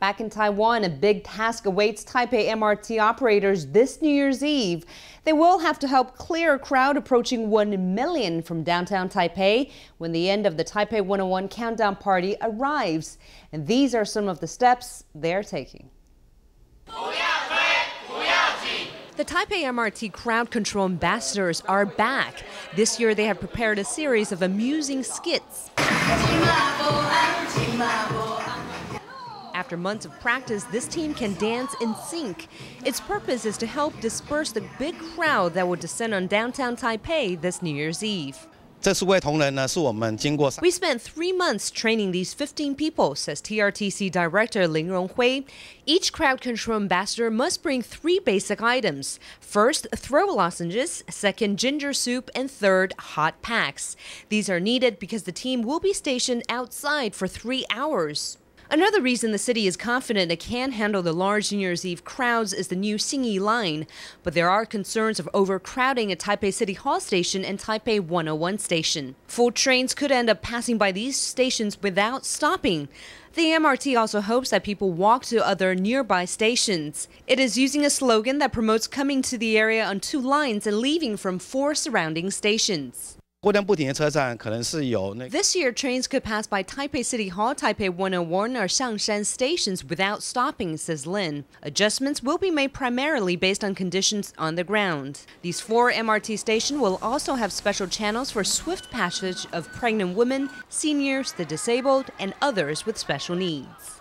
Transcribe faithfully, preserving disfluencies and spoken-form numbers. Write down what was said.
Back in Taiwan, a big task awaits Taipei M R T operators this New Year's Eve. They will have to help clear a crowd approaching one million from downtown Taipei when the end of the Taipei one oh one countdown party arrives. And these are some of the steps they're taking. The Taipei M R T crowd control ambassadors are back. This year they have prepared a series of amusing skits. After months of practice, this team can dance in sync. Its purpose is to help disperse the big crowd that will descend on downtown Taipei this New Year's Eve. We spent three months training these fifteen people, says T R T C Director Lin Rong-hui. Each crowd control ambassador must bring three basic items. First, throw lozenges, second, ginger soup, and third, hot packs. These are needed because the team will be stationed outside for three hours. Another reason the city is confident it can handle the large New Year's Eve crowds is the new Xinyi Line. But there are concerns of overcrowding at Taipei City Hall Station and Taipei one oh one Station. Full trains could end up passing by these stations without stopping. The M R T also hopes that people walk to other nearby stations. It is using a slogan that promotes coming to the area on two lines and leaving from four surrounding stations. This year, trains could pass by Taipei City Hall, Taipei one oh one, or Xiangshan stations without stopping, says Lin. Adjustments will be made primarily based on conditions on the ground. These four M R T stations will also have special channels for swift passage of pregnant women, seniors, the disabled, and others with special needs.